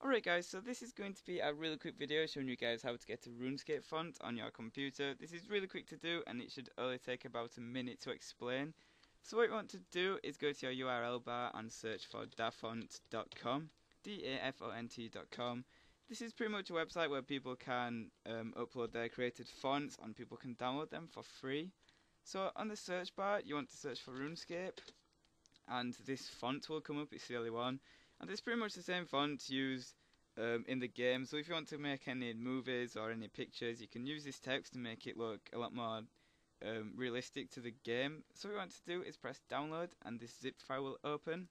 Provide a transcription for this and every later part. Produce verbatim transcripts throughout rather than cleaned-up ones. Alright guys, so this is going to be a really quick video showing you guys how to get a RuneScape font on your computer. This is really quick to do and it should only take about a minute to explain. So what you want to do is go to your U R L bar and search for dafont dot com, D A F O N T dot com. This is pretty much a website where people can um, upload their created fonts and people can download them for free. So on the search bar you want to search for RuneScape and this font will come up, it's the only one. And it's pretty much the same font used um, in the game, so if you want to make any movies or any pictures, you can use this text to make it look a lot more um, realistic to the game. So what you want to do is press download and this zip file will open.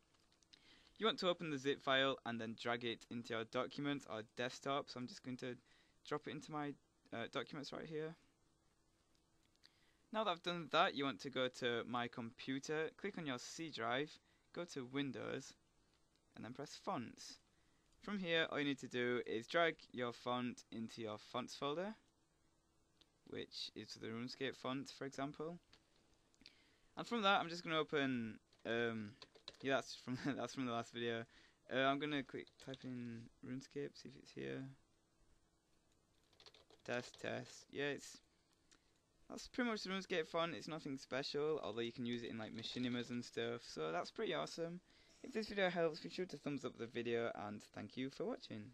You want to open the zip file and then drag it into your document or desktop, so I'm just going to drop it into my uh, documents right here. Now that I've done that, you want to go to my computer, click on your C drive, go to Windows, and then press fonts. From here all you need to do is drag your font into your fonts folder, which is the RuneScape font for example, and from that I'm just going to open um, yeah that's from that's from the last video. uh, I'm going to click type in RuneScape, see if it's here, test test yeah it's that's pretty much the RuneScape font. It's nothing special, although you can use it in like machinimas and stuff, so that's pretty awesome. If this video helps, be sure to thumbs up the video, and thank you for watching.